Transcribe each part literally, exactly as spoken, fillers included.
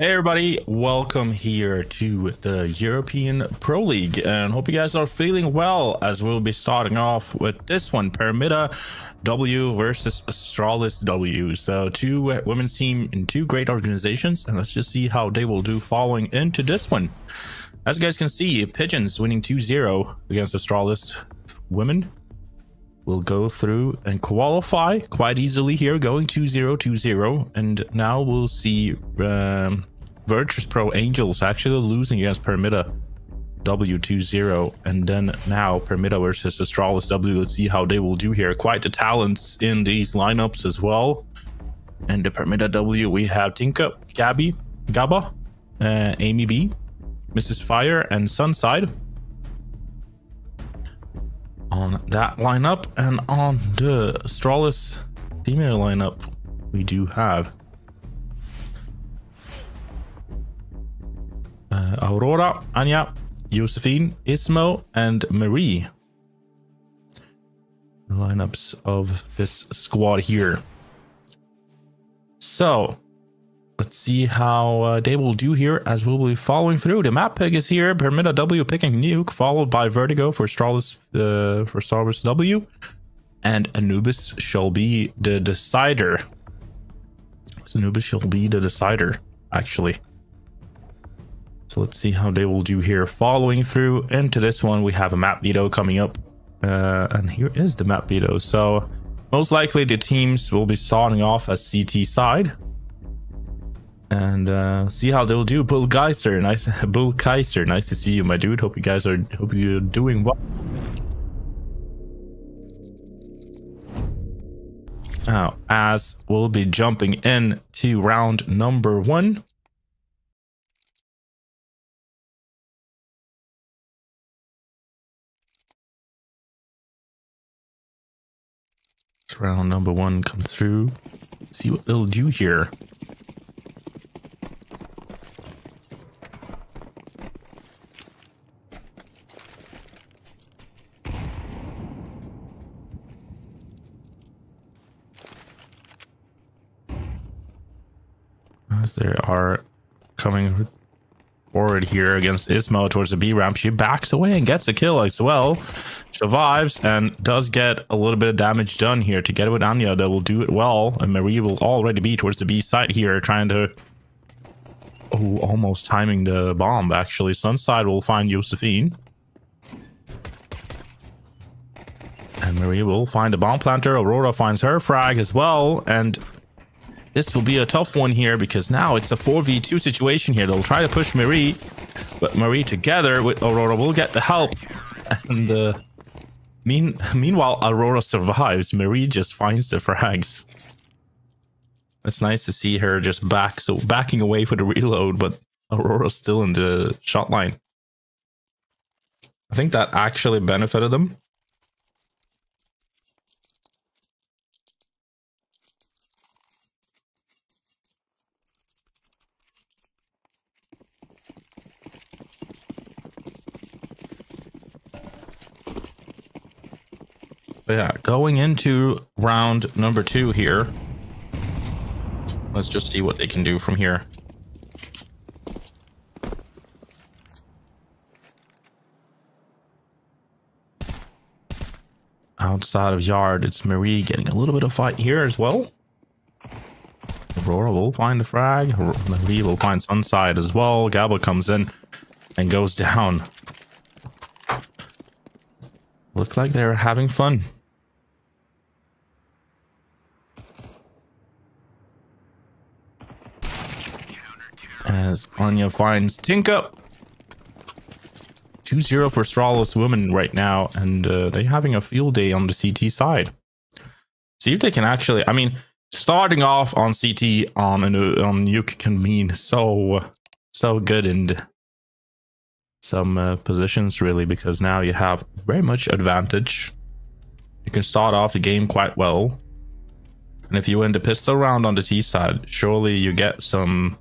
Hey everybody, welcome here to the European Pro League, and hope you guys are feeling well as we'll be starting off with this one, Permitta W versus Astralis W. So two women's team in two great organizations, and let's just see how they will do following into this one. As you guys can see, Pigeons winning two zero against Astralis women. Will go through and qualify quite easily here, going two zero, two zero, and now we'll see um, Virtus Pro Angels actually losing against Permitta W two zero, and then now Permitta versus Astralis W. Let's see how they will do here. Quite the talents in these lineups as well. And the Permitta W, we have Tinka, Gabby, Gabba, uh, Amy B, Missus Fire, and Sunside on that lineup. And on the Astralis female lineup, we do have uh, Aurora, Anya, Josephine, Ismo, and Marie. The lineups of this squad here. So let's see how uh, they will do here as we'll be following through. The map pick is here. Permitta W picking Nuke, followed by Vertigo for Astralis, uh, for Astralis W. And Anubis shall be the decider. So Anubis shall be the decider, actually. So let's see how they will do here. Following through into this one, we have a map veto coming up. Uh, and here is the map veto. So most likely the teams will be starting off as C T side. And uh, see how they'll do. Bull Geyser, nice. Bull Kaiser, nice to see you, my dude. Hope you guys are, hope you're doing well. Now, as we'll be jumping in to round number one. It's round number one. Come through. See what they'll do here. They are coming forward here against Ismo towards the B ramp. She backs away and gets a kill as well. Survives and does get a little bit of damage done here. Together with Anya, that will do it well. And Marie will already be towards the B side here, trying to... Oh, almost timing the bomb, actually. Sunside will find Josephine. And Marie will find the bomb planter. Aurora finds her frag as well. And... this will be a tough one here because now it's a four v two situation here. They'll try to push Marie, but Marie together with Aurora will get the help. And uh, mean, meanwhile, Aurora survives. Marie just finds the frags. It's nice to see her just back, so backing away for the reload, but Aurora's still in the shot line. I think that actually benefited them. But yeah, going into round number two here. Let's just see what they can do from here. Outside of yard, it's Marie getting a little bit of fight here as well. Aurora will find the frag. Marie will find Sunside as well. Gabba comes in and goes down. Look like they're having fun. As Anya finds Tinka. two zero for Astralis women right now, and uh, they're having a field day on the C T side. See if they can actually, I mean, starting off on C T on on Nuke can mean so, so good and some uh, positions really, because now you have very much advantage. You can start off the game quite well. And if you win the pistol round on the T side, surely you get some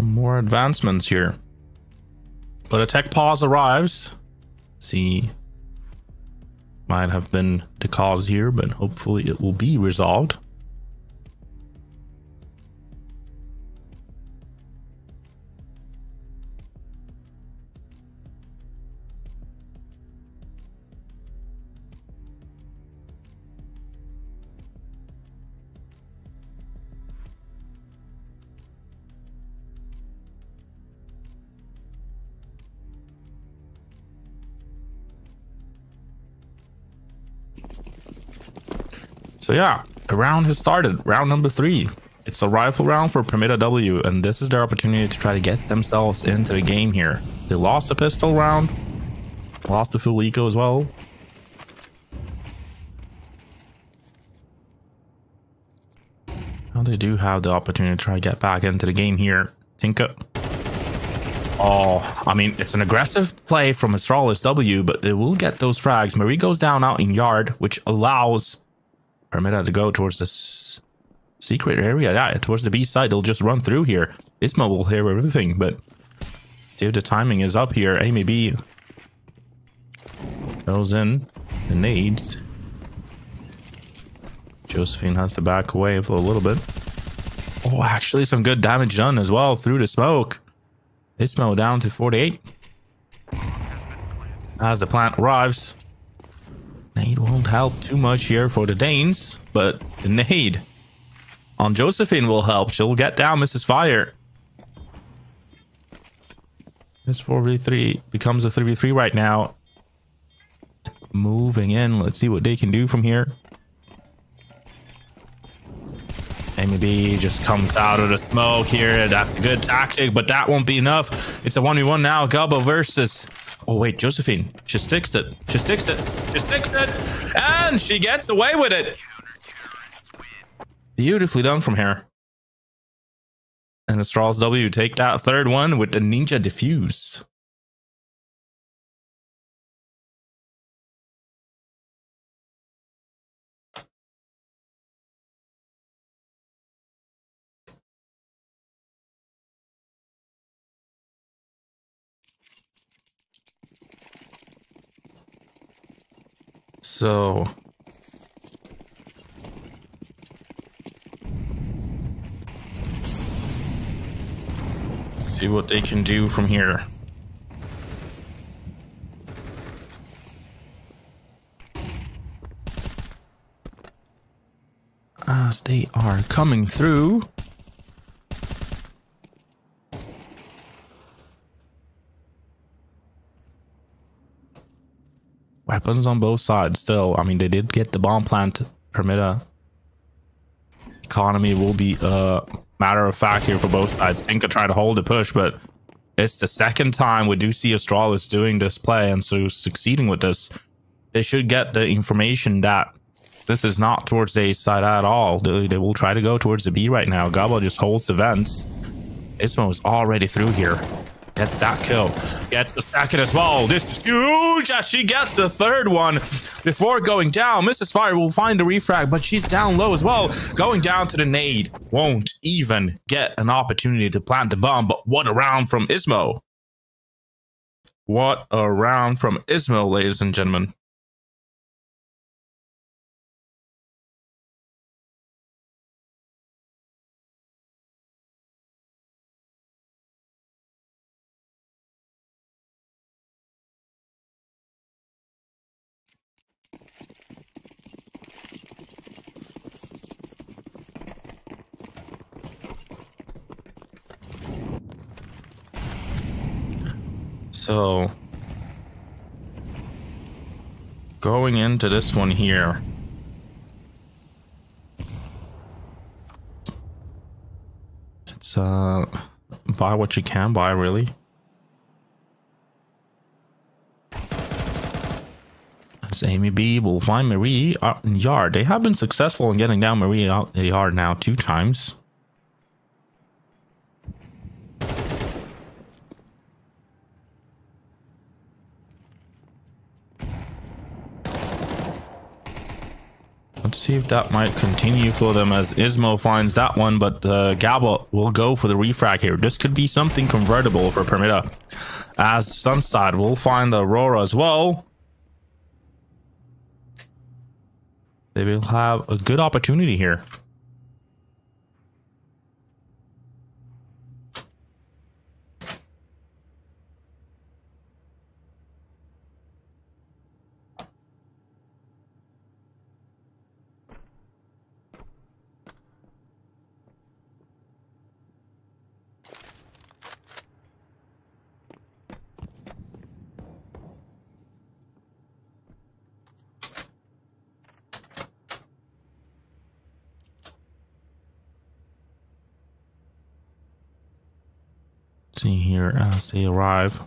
more advancements here. But a tech pause arrives. See, might have been the cause here, but hopefully it will be resolved. So yeah, the round has started. Round number three. It's a rifle round for Permitta W, and this is their opportunity to try to get themselves into the game here. They lost the pistol round, lost the full eco as well. Now they do have the opportunity to try to get back into the game here. Tinka. Oh, I mean, it's an aggressive play from Astralis W, but they will get those frags. Marie goes down out in yard, which allows Permitta to go towards this secret area. Yeah, towards the B side. They'll just run through here. Ismo will hear everything, but dude, the timing is up here. Amy B goes in the nades. Josephine has to back away for a little bit. Oh, actually some good damage done as well through the smoke. Ismo down to forty-eight. As the plant arrives, nade won't help too much here for the Danes, but the nade on Josephine will help. She'll get down Missus Fire. This four v three becomes a three v three right now. Moving in. Let's see what they can do from here. Amy B just comes out of the smoke here. That's a good tactic, but that won't be enough. It's a one v one now. Gabby versus... Oh, wait, Josephine. She sticks it. She sticks it. She sticks it. And she gets away with it. Beautifully done from here. And Astralis W take that third one with the Ninja Diffuse. So... see what they can do from here. As they are coming through. Weapons on both sides still. I mean, they did get the bomb plant. Permitta economy will be uh matter of fact here for both sides. Tinka tried to hold the push, but it's the second time we do see Astralis doing this play, and so succeeding with this. They should get the information that this is not towards the A side at all. They, they will try to go towards the B right now. Gabby just holds the vents. Ismo is already through here. Gets that kill. Gets the second as well. This is huge as she gets the third one before going down. Missus Fire will find the refrag, but she's down low as well. Going down to the nade. Won't even get an opportunity to plant the bomb, but what a round from Ismo. What a round from Ismo, ladies and gentlemen. So, going into this one here, it's uh, buy what you can buy, really. It's Amy B will find Marie out in yard. They have been successful in getting down Marie out in the yard now two times. See if that might continue for them as Ismo finds that one, but uh, Gabby will go for the refrag here. This could be something convertible for Permitta, as Sunside will find Aurora as well. They will have a good opportunity here. in here as they arrive.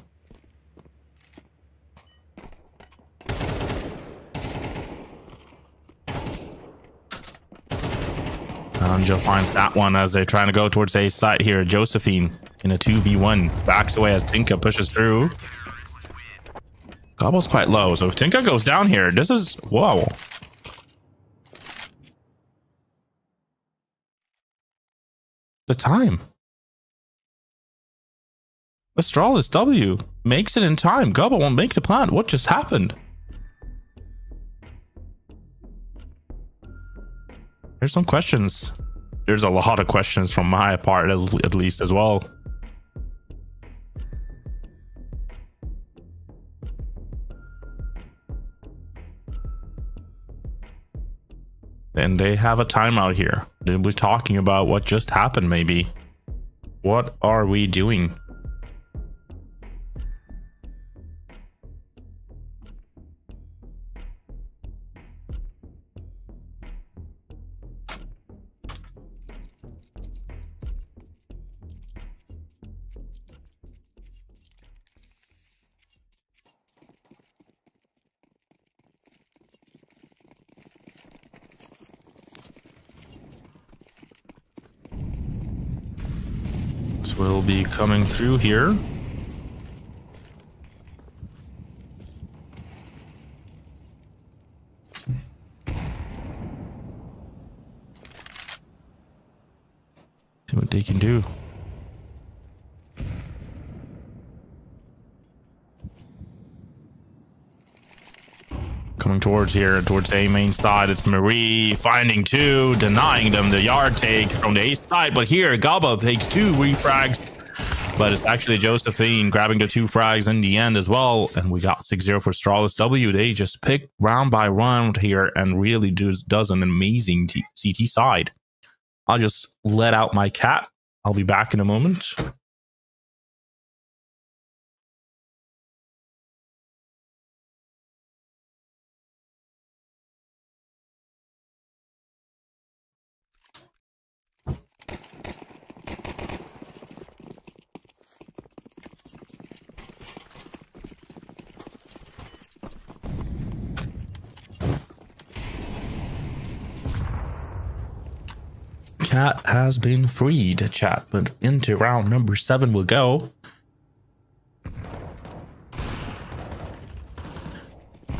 Anja finds that one as they're trying to go towards a site here. Josephine in a two v one backs away as Tinka pushes through. Gobble's quite low, so if Tinka goes down here, this is... Whoa. The time. Astralis W makes it in time. Gobble won't make the plant. What just happened? There's some questions. There's a lot of questions from my part, as, at least as well. And they have a timeout here. They'll be talking about what just happened, maybe. What are we doing? Will be coming through here. See what they can do. Coming towards here, towards A main side, it's Marie finding two, denying them the yard take from the A side. But here, Gabba takes two refrags, but it's actually Josephine grabbing the two frags in the end as well. And we got six zero for Astralis W. They just pick round by round here and really does, does an amazing T CT side. I'll just let out my cat. I'll be back in a moment. Cat has been freed, chat, but into round number seven we'll go.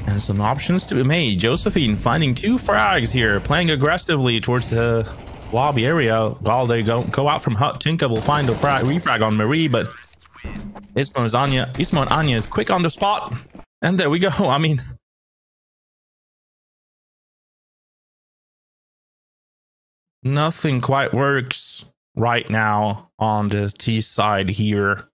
And some options to be made. Josephine finding two frags here, playing aggressively towards the lobby area while they go, go out from hut. Tinka will find a frag, refrag on Marie, but Ismo, is Anya, Ismo and Anya is quick on the spot. And there we go. I mean... Nothing quite works right now on the T side here.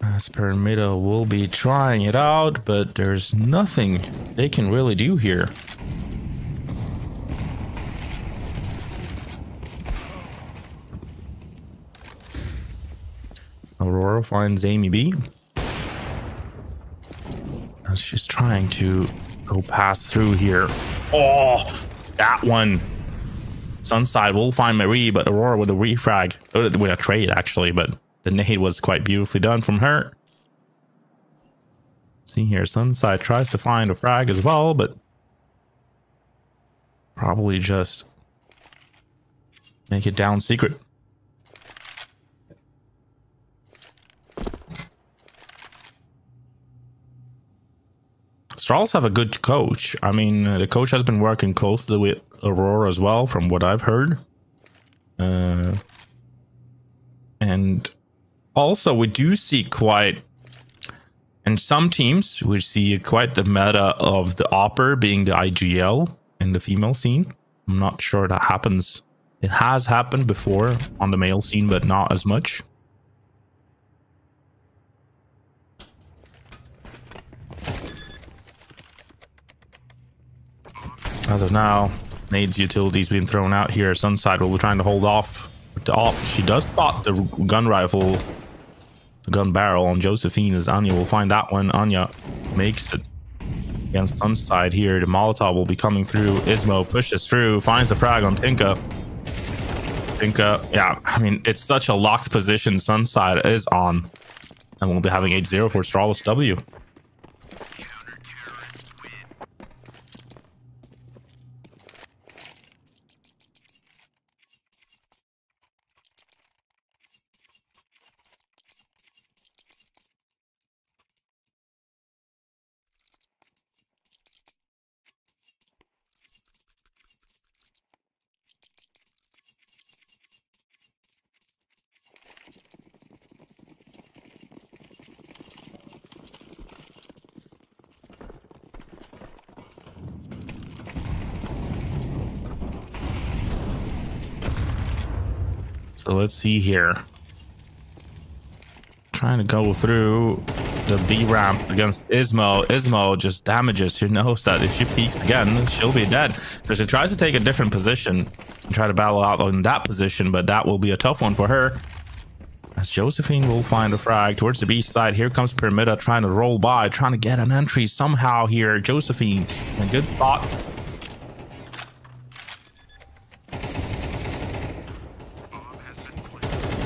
As Permitta will be trying it out, but there's nothing they can really do here. Aurora finds Amy B as she's trying to go pass through here. Oh, that one. Sunside will find Marie, but Aurora with a refrag, with a trade actually, but the nade was quite beautifully done from her. See here, Sunside tries to find a frag as well, but probably just make it down secret. Astralis have a good coach. I mean, the coach has been working closely with Aurora as well, from what I've heard. Uh, and also, we do see quite... In some teams, we see quite the meta of the Opper being the I G L in the female scene. I'm not sure that happens. It has happened before on the male scene, but not as much. As of now, Nade's utility's been thrown out here. Sunside will be trying to hold off. But the op, she does spot the gun rifle. gun barrel on Josephine as Anya will find that one. Anya makes it against Sunside here. The Molotov will be coming through. Ismo pushes through, finds the frag on Tinka. Tinka, yeah, I mean, it's such a locked position Sunside is on. And we'll be having eight zero for Astralis W. So let's see here. Trying to go through the B ramp against Ismo. Ismo just damages. She knows that if she peeks again, she'll be dead. So she tries to take a different position and try to battle out on that position, but that will be a tough one for her. As Josephine will find a frag towards the B side. Here comes Permitta trying to roll by, trying to get an entry somehow here. Josephine in a good spot.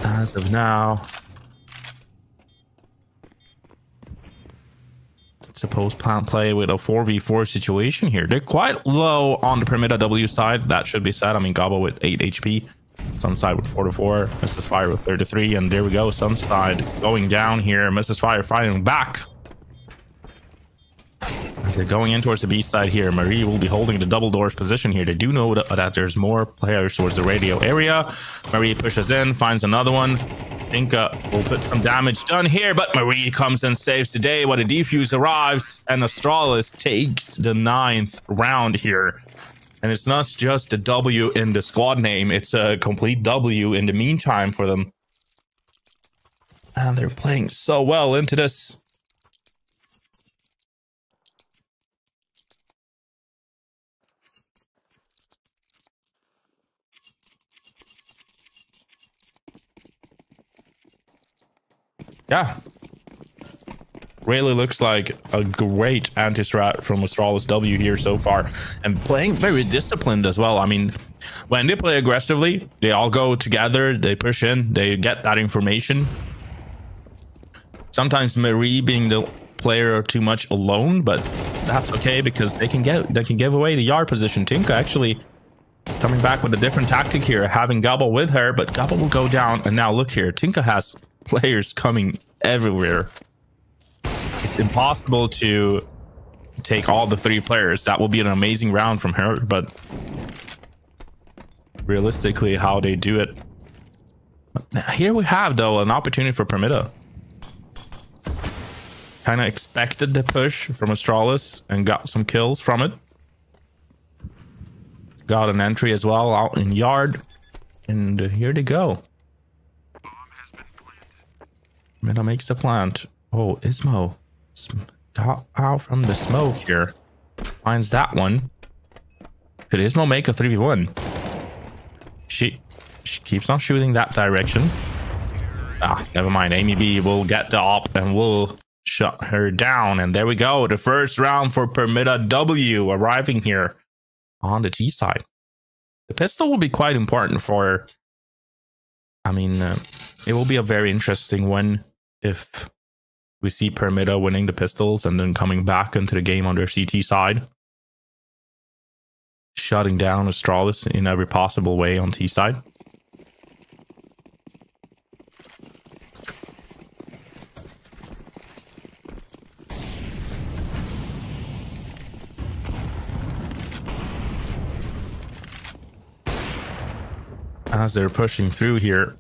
As of now, it's a post plant play with a four v four situation here. They're quite low on the Permitta W side. That should be said. I mean, Gabo with eight H P, Sunside with four to four, Missus Fire with thirty-three, and there we go. Sunside going down here. Missus Fire firing back. As they're going in towards the B side here, Marie will be holding the double doors position here. They do know that there's more players towards the radio area. Marie pushes in, finds another one. Tinka will put some damage done here, but Marie comes and saves the day when a defuse arrives, and Astralis takes the ninth round here. And it's not just a W in the squad name, it's a complete W in the meantime for them. And they're playing so well into this. Yeah, really looks like a great anti-strat from Astralis W here so far, and playing very disciplined as well. I mean, when they play aggressively, they all go together, they push in, they get that information. Sometimes Marie being the player too much alone, but that's okay because they can get they can give away the yard position. Tinka actually coming back with a different tactic here, having Gabba with her, but Gabba will go down, and now look here, Tinka has players coming everywhere. It's impossible to take all the three players. That will be an amazing round from her, but realistically how they do it. Here we have though an opportunity for Permitta. Kind of expected the push from Astralis and got some kills from it. Got an entry as well out in yard, and here they go. Permitta makes the plant. Oh, Ismo got out from the smoke here. Finds that one. Could Ismo make a three v one? She she keeps on shooting that direction. Ah, never mind. Amy B will get the op and will shut her down. And there we go. The first round for Permitta W arriving here on the T side. The pistol will be quite important for... I mean, uh, it will be a very interesting one. If we see Permitta winning the pistols and then coming back into the game on their C T side, shutting down Astralis in every possible way on T side. As they're pushing through here,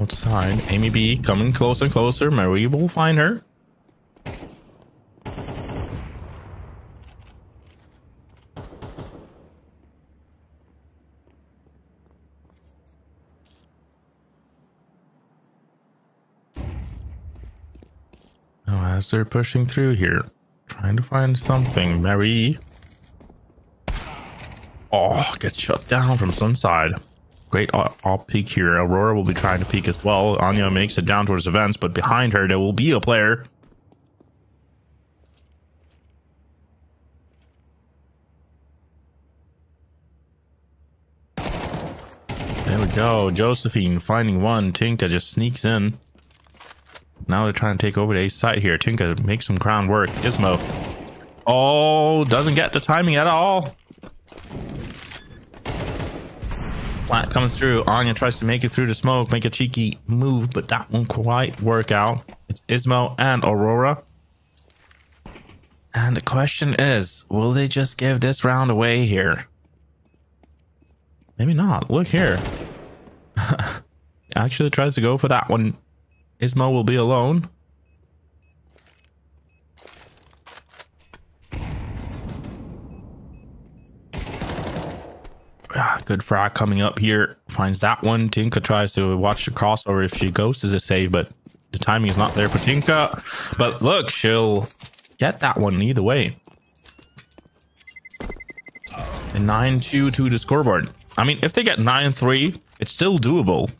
outside, Amy B coming closer and closer. Marie will find her. Oh, as they're pushing through here, trying to find something. Marie, oh, gets shut down from Sunside. Great all peek here. Aurora will be trying to peek as well. Anya makes it down towards the vents, but behind her, there will be a player. There we go. Josephine finding one. Tinka just sneaks in. Now they're trying to take over the ace side here. Tinka makes some ground work. Ismo. Oh, doesn't get the timing at all. Flat comes through. Anya tries to make it through the smoke, make a cheeky move, but that won't quite work out. It's Ismo and Aurora. And the question is, will they just give this round away here? Maybe not. Look here. Actually tries to go for that one. Ismo will be alone. Ah, good frag coming up here. Finds that one. Tinka tries to watch the crossover if she ghosts is a save, but the timing is not there for Tinka. But look, she'll get that one either way. And nine two to the scoreboard. I mean, if they get nine three, it's still doable.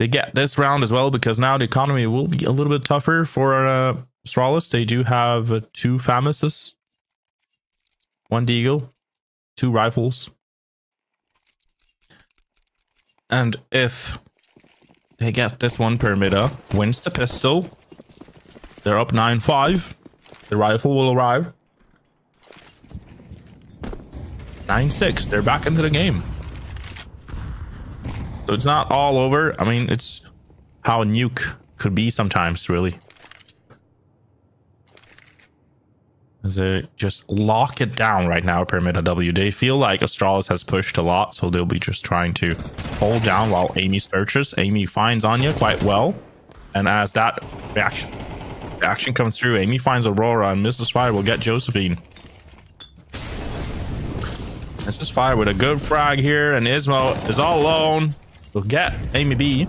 They get this round as well, because now the economy will be a little bit tougher for uh, Astralis. They do have uh, two Famuses, one Deagle, two Rifles. And if they get this one, Permitta wins the pistol. They're up nine five. The Rifle will arrive. nine six, they're back into the game. So it's not all over. I mean, it's how Nuke could be sometimes, really. As they just lock it down right now, Permitta W. They feel like Astralis has pushed a lot, so they'll be just trying to hold down while Amy searches. Amy finds Anya quite well. And as that reaction, reaction comes through, Amy finds Aurora, and Missus Fire will get Josephine. Missus Fire with a good frag here, and Ismo is all alone. We'll get Amy B.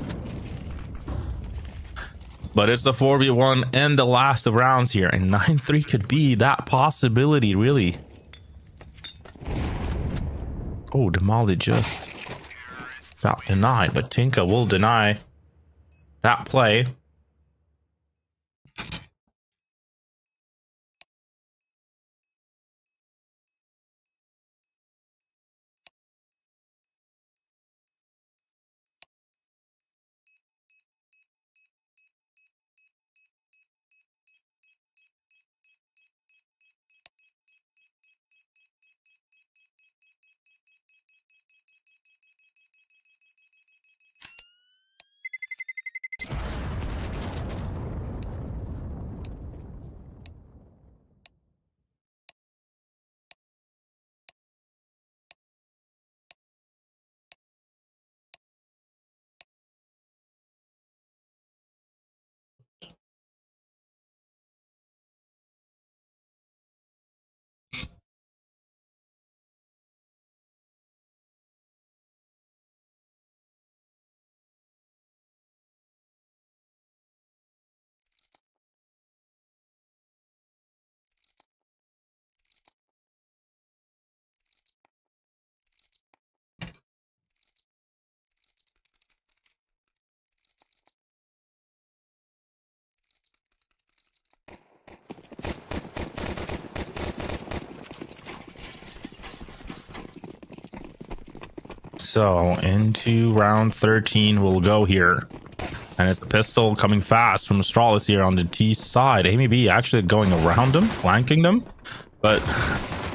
But it's the four v one and the last of rounds here, and nine three could be that possibility, really. Oh, the Molly just got denied, but Tinka will deny that play. So into round thirteen we'll go here, and it's the pistol coming fast from Astralis here on the T side. Amy B actually going around them, flanking them, but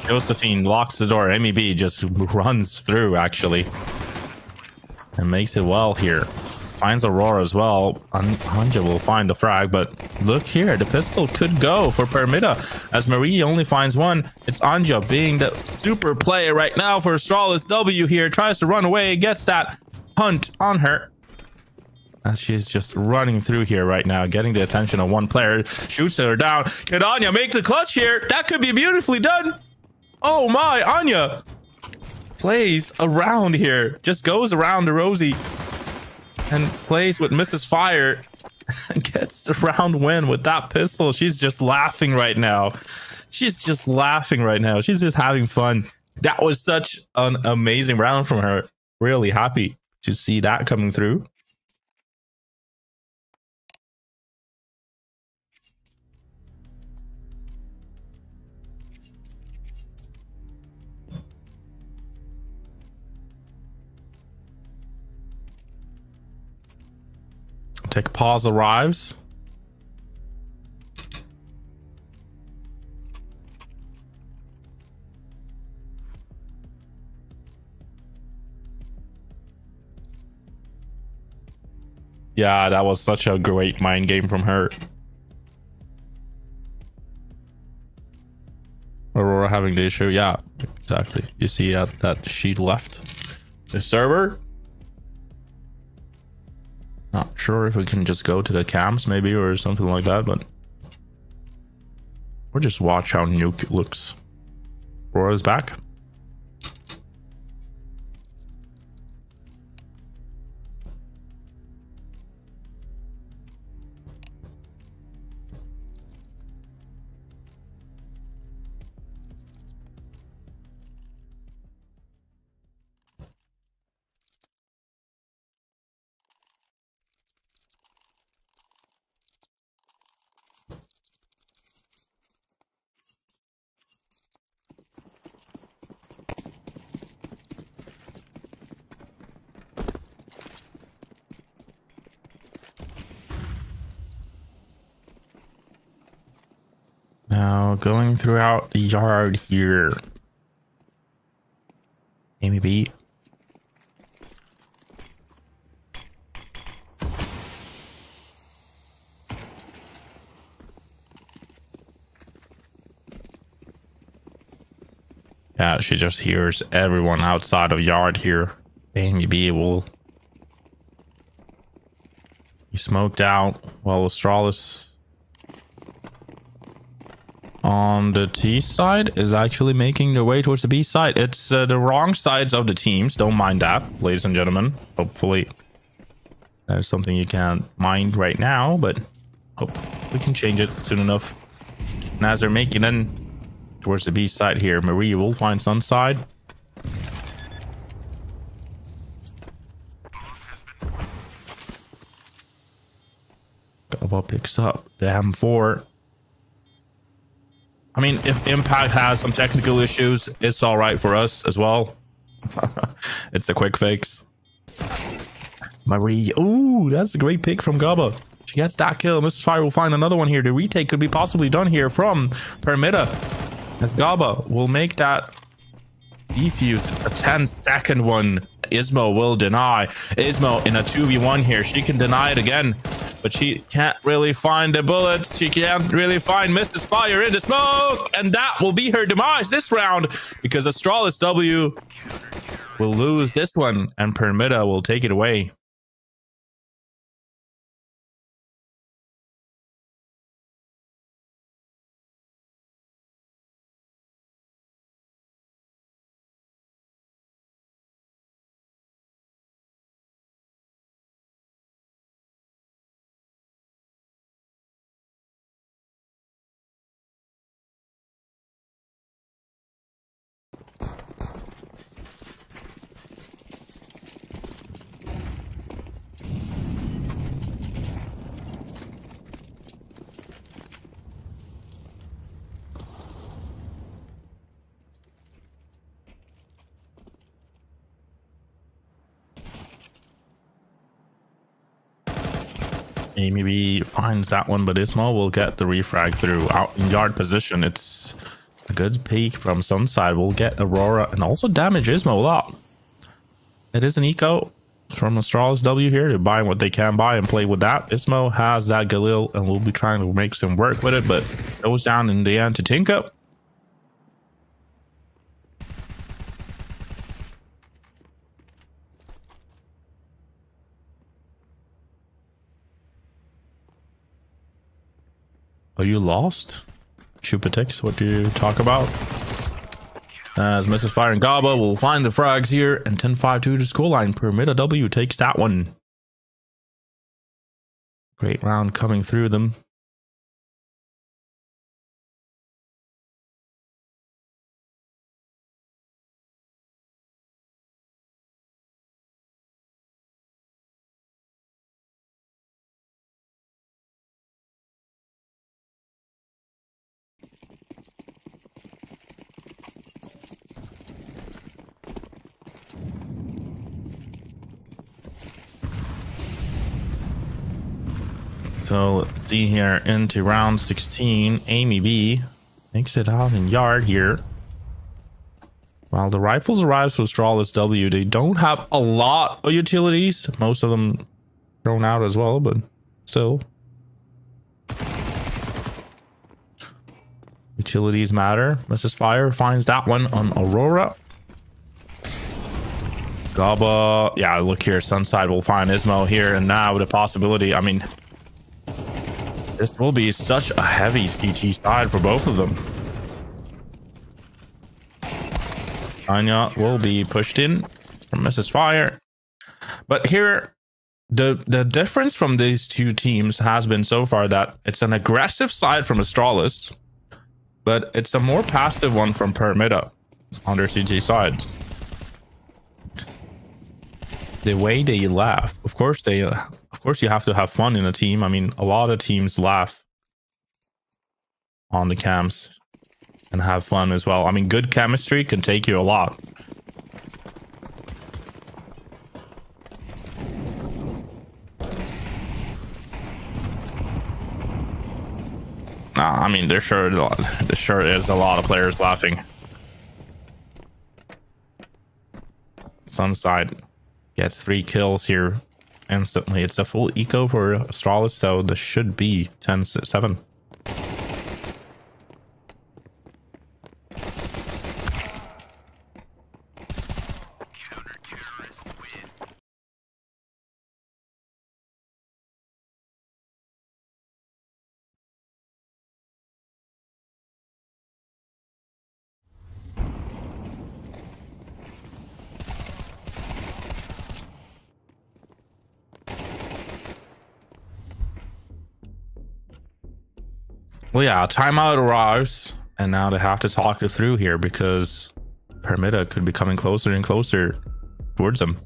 Josephine locks the door. Amy B just runs through actually and makes it well here. Finds Aurora as well. Anja will find the frag, but look here, the pistol could go for Permitta as Marie only finds one. It's Anja being the super player right now for Astralis W here. Tries to run away, gets that hunt on her. And she's just running through here right now, getting the attention of one player. Shoots her down. Can Anya make the clutch here? That could be beautifully done. Oh my, Anya plays around here. Just goes around to Rosie and plays with Missus Fire and gets the round win with that pistol. She's just laughing right now. She's just laughing right now. She's just having fun. That was such an amazing round from her. really happy to see that coming through. Tech pause arrives. Yeah, that was such a great mind game from her. Aurora having the issue. Yeah, exactly. You see uh, that she left the server. Not sure if we can just go to the camps maybe or something like that, but we'll just watch how Nuke looks. Aurora's back. Now going throughout the yard here. Amy B. Yeah, she just hears everyone outside of yard here. Amy B will be smoked out while Astralis on the T side is actually making their way towards the B side. It's uh, the wrong sides of the teams. Don't mind that, ladies and gentlemen. Hopefully that is something you can't mind right now, but hope we can change it soon enough. And as they're making in towards the B side here, Marie will find Sunside. Gabby picks up the M four. I mean, if Impact has some technical issues, it's all right for us as well. It's a quick fix. Marie. Ooh, that's a great pick from Gabby. She gets that kill. Missus Fire will find another one here. The retake could be possibly done here from Permitta, as Gabby will make that defuse. A ten second one. Ismo will deny. Ismo in a two v one here. She can deny it again, but she can't really find the bullets. She can't really find Missus Fire in the smoke, and that will be her demise this round, because Astralis W will lose this one, and Permitta will take it away. Amy B finds that one, but Ismo will get the refrag through out in yard position. It's a good peek from Sunside. We'll get Aurora and also damage Ismo a lot. It is an eco from Astralis W here. They're buying what they can buy and play with that. Ismo has that Galil and we'll be trying to make some work with it, but goes down in the end to Tinka. Are you lost? Chupatix, what do you talk about? As Missus Fire and Gabby will find the frags here, and ten five to the scoreline. Permitta W takes that one. Great round coming through them. So let's see here, into round sixteen, Amy B makes it out in yard here. While the rifles arrive for Astralis W, they don't have a lot of utilities. Most of them thrown out as well, but still. Utilities matter. Missus Fire finds that one on Aurora. Gaba. Yeah, look here. Sunside will find Ismo here. And now the possibility. I mean, this will be such a heavy C T side for both of them. Anya will be pushed in from Missus Fire, but here the the difference from these two teams has been so far that it's an aggressive side from Astralis, but it's a more passive one from Permitta on their C T sides. The way they laugh, of course they, of course you have to have fun in a team. I mean, a lot of teams laugh on the camps. And have fun as well. I mean, good chemistry can take you a lot. Ah, I mean, there sure, there sure is a lot of players laughing. Sunside gets three kills here instantly. It's a full eco for Astralis, so this should be ten seven. Well, yeah, timeout arrives, and now they have to talk it through here because Permitta could be coming closer and closer towards them.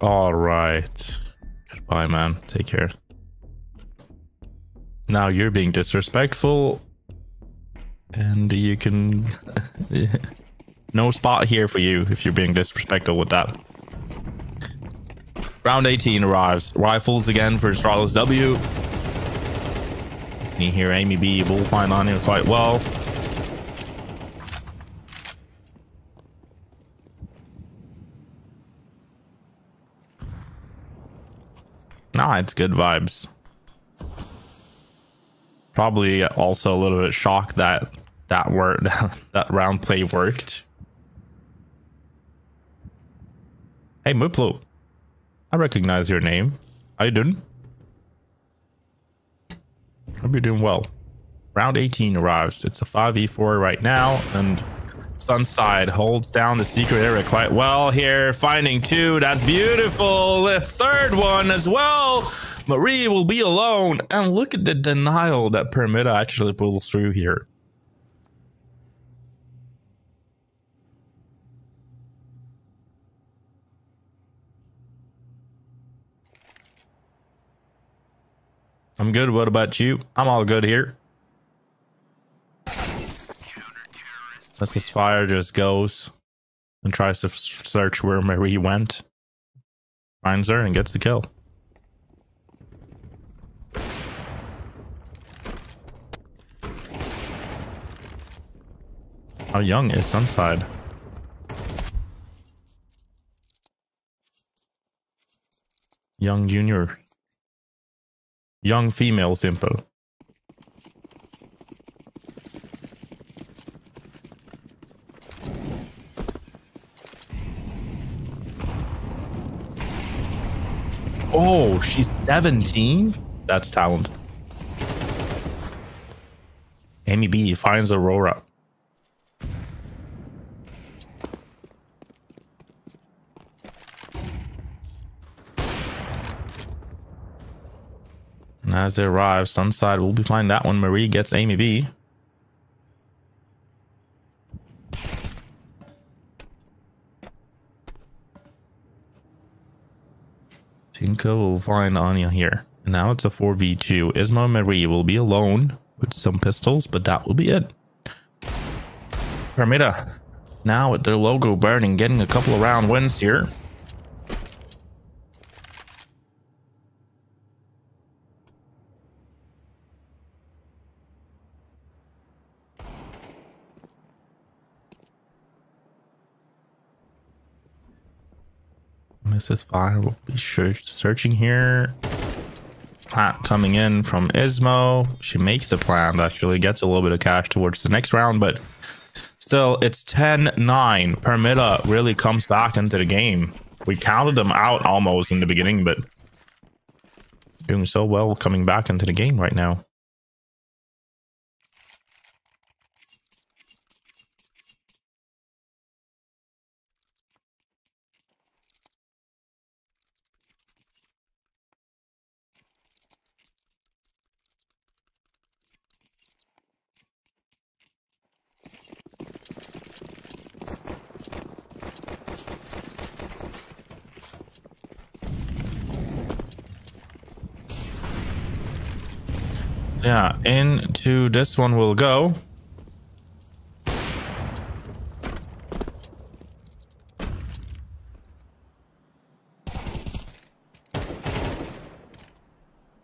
All right. Goodbye, man. Take care. Now you're being disrespectful, and you can no spot here for you if you're being disrespectful with that. Round eighteen arrives. Rifles again for Astralis W. Let's see here, Amy B will find Anya quite well. Nah, it's good vibes. Probably also a little bit shocked that that word that round play worked. Hey Muplo, I recognize your name. How you doing? Hope you're doing well. Round eighteen arrives. It's a five v four right now, and Sunside holds down the secret area quite well here, finding two. That's beautiful. The third one as well. Marie will be alone, and look at the denial that Permitta actually pulls through here. I'm good. What about you? I'm all good here. Missus Fire just goes and tries to search where Marie went. Finds her and gets the kill. How young is Sunside? Young junior. Young female simple. Oh, she's seventeen? That's talent. Amy B finds Aurora. And as they arrive, Sunside will be finding that one. Marie gets Amy B. Tinka will find Anya here. And now it's a four v two. Ismo and Marie will be alone with some pistols, but that will be it. Permitta, now with their logo burning, getting a couple of round wins here. Missus Fire will be searching here. Plant coming in from Ismo. She makes the plant, actually gets a little bit of cash towards the next round, but still it's ten nine. Permitta really comes back into the game. We counted them out almost in the beginning, but doing so well coming back into the game right now. Yeah, into this one we'll go.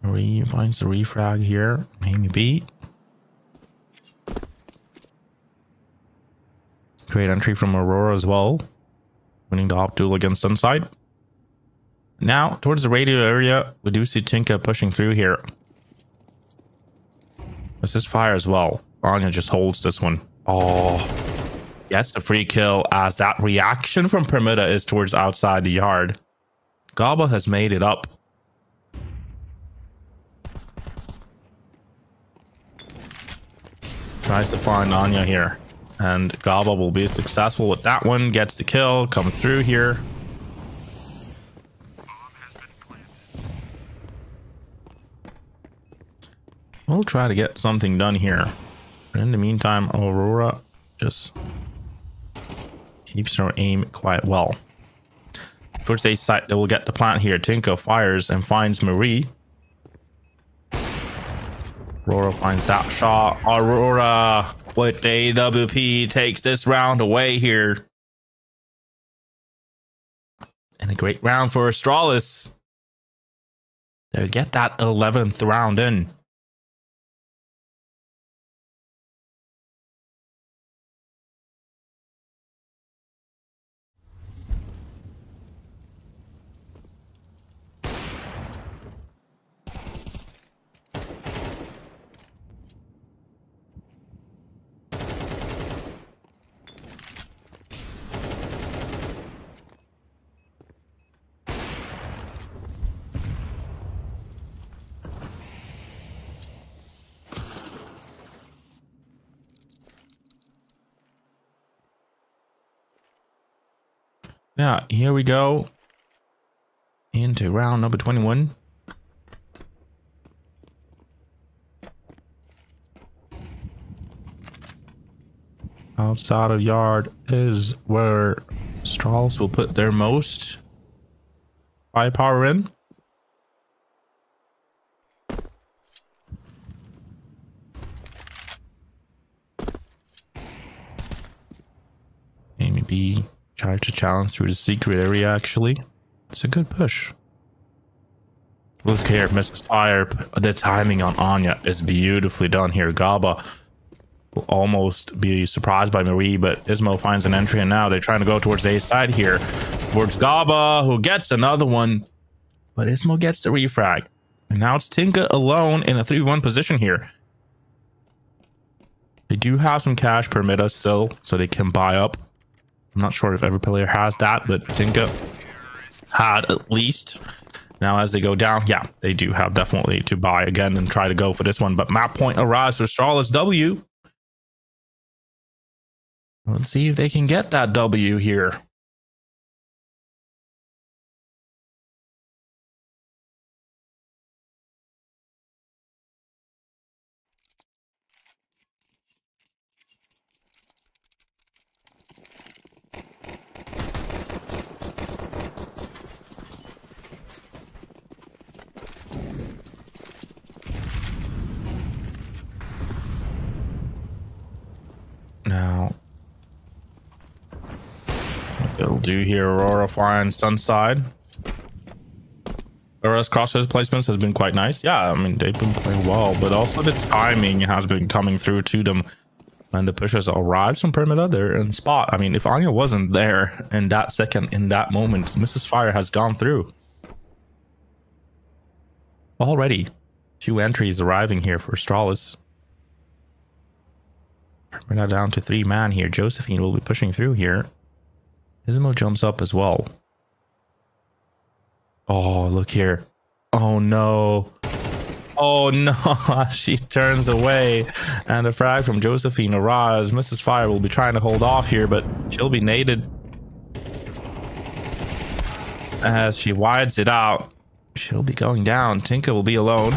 Marie finds the refrag here. Amy B. Great entry from Aurora as well. Winning the hop duel against Sunside. Now, towards the radio area, we do see Tinka pushing through here. This is fire as well. Anya just holds this one. Oh, gets the free kill as that reaction from Permitta is towards outside the yard. Gabby has made it up. Tries to find Anya here. And Gabby will be successful with that one. Gets the kill. Comes through here. We'll try to get something done here. But in the meantime, Aurora just keeps her aim quite well. Towards the site, they will get the plant here. Tinka fires and finds Marie. Aurora finds that shot. Aurora with the A W P takes this round away here. And a great round for Astralis. They get that eleventh round in. Yeah, here we go into round number twenty-one. Outside of yard is where Astralis will put their most firepower in. Amy B. Try to challenge through the secret area, actually. It's a good push. Look here, Missus Fire. The timing on Anya is beautifully done here. Gabby will almost be surprised by Marie, but Ismo finds an entry, and now they're trying to go towards the A side here. Towards Gabby, who gets another one. But Ismo gets the refrag. And now it's Tinka alone in a three v one position here. They do have some cash Permitta still, so they can buy up. I'm not sure if every player has that, but Tinka had at least. Now as they go down, yeah, they do have definitely to buy again and try to go for this one. But map point arrives for Astralis W. Let's see if they can get that W here. now. They'll do here. Aurora, Fire, and Sunside. Aurora's crosshair placements has been quite nice. Yeah, I mean, they've been playing well, but also the timing has been coming through to them. And the pushes arrives from Permitta, they're in spot. I mean, if Anya wasn't there in that second, in that moment, Missus Fire has gone through. Already, two entries arriving here for Astralis. Permitta down to three man here. Josephine will be pushing through here. Ismo jumps up as well. Oh, look here. Oh, no. Oh no, she turns away and a frag from Josephine arrives. Missus Fire will be trying to hold off here, but she'll be naded. As she wides it out, she'll be going down. Tinka will be alone.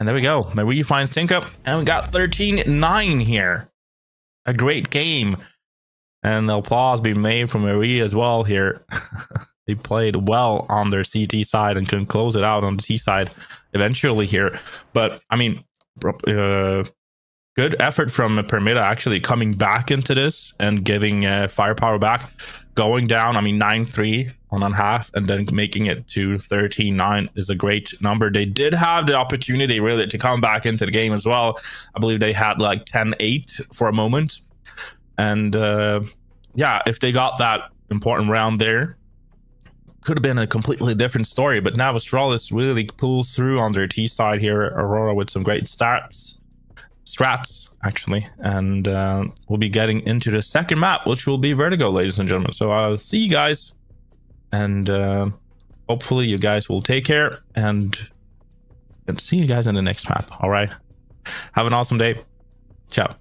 And there we go. Marie finds Tinka and we got thirteen nine here. A great game. And applause be made from Marie as well here. They played well on their C T side and couldn't close it out on the T side eventually here. But, I mean, uh, good effort from Permitta actually coming back into this and giving uh, firepower back. Going down, I mean, nine three on one half and then making it to thirteen nine is a great number. They did have the opportunity really to come back into the game as well. I believe they had like ten eight for a moment. And, uh, yeah, if they got that important round there, could have been a completely different story, but now Astralis really pulls through on their T side here. Aurora with some great stats, strats actually, and uh, we'll be getting into the second map, which will be Vertigo, ladies and gentlemen. So I'll see you guys, and uh, hopefully you guys will take care, and and see you guys in the next map. All right, have an awesome day. Ciao.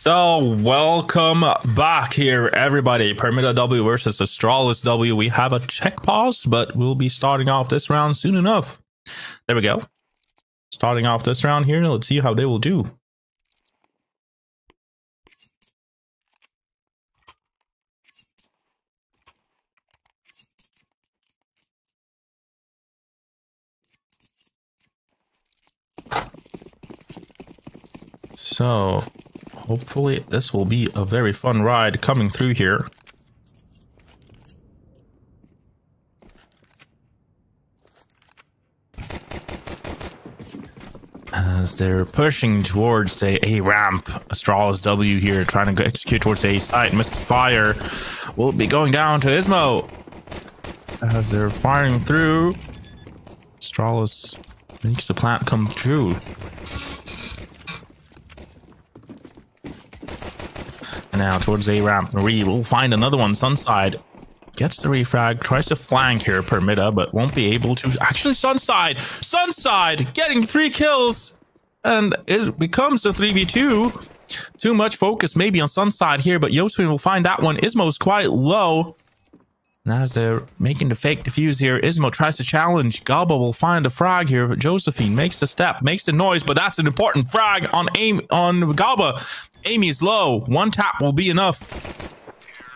So welcome back here, everybody. Permitta W versus Astralis W. We have a check pause, but we'll be starting off this round soon enough. There we go. Starting off this round here. Let's see how they will do. So hopefully this will be a very fun ride coming through here. As they're pushing towards the A ramp, Astralis W here trying to go execute towards the A side. Missus Fire will be going down to Ismo. As they're firing through, Astralis makes the plant come through. Now towards the ramp, Marie will find another one. Sunside gets the refrag, tries to flank here Permitta, but won't be able to. Actually, Sunside, Sunside getting three kills, and it becomes a three v two. Too much focus maybe on Sunside here, but Josephine will find that one. Ismo's quite low. And as they're making the fake defuse here, Ismo tries to challenge. Gabby will find a frag here. Josephine makes the step, makes the noise, but that's an important frag on aim on Gabby. Amy's low. One tap will be enough.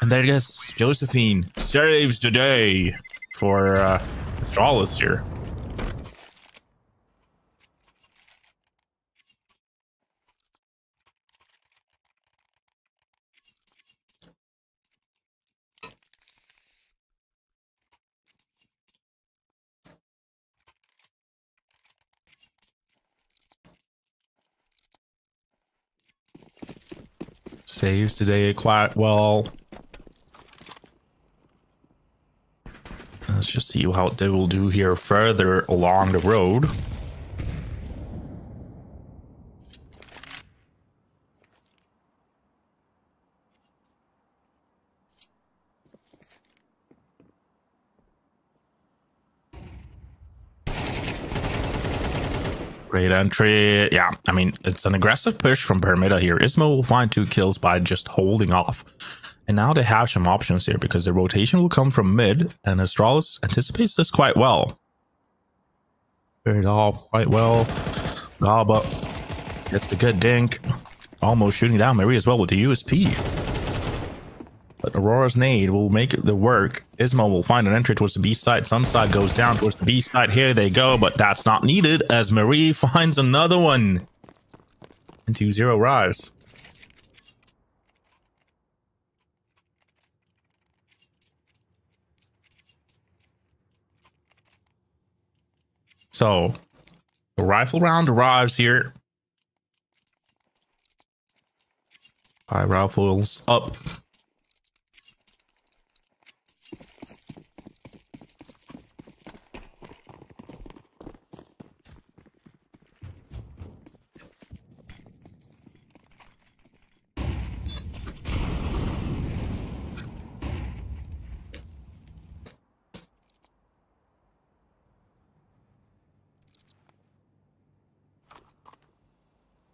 And there it is. Josephine saves the day for uh, Astralis here. Saves today quite well. Let's just see how they will do here further along the road. Great entry. Yeah, I mean, it's an aggressive push from Permitta here. Ismo will find two kills by just holding off. And now they have some options here because the rotation will come from mid, and Astralis anticipates this quite well. Paired off quite well. Gabby gets the good dink. Almost shooting down Marie as well with the U S P. But Aurora's nade will make the work. Ismo will find an entry towards the B side. Sunside goes down towards the B side. Here they go, but that's not needed as Marie finds another one. And two zero arrives. So the rifle round arrives here. Five rifles up.